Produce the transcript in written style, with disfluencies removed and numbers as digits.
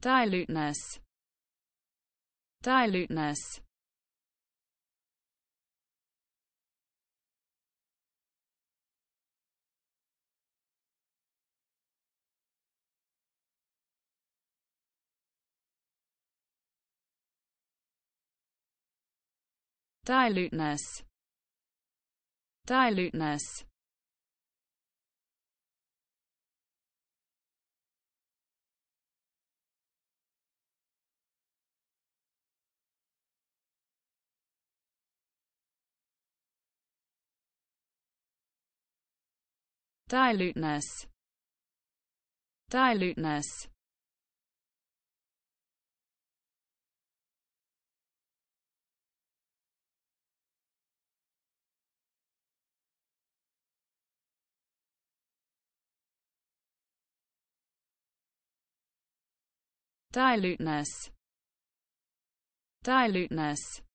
Diluteness. Diluteness. Diluteness. Diluteness. Diluteness. Diluteness. Diluteness. Diluteness.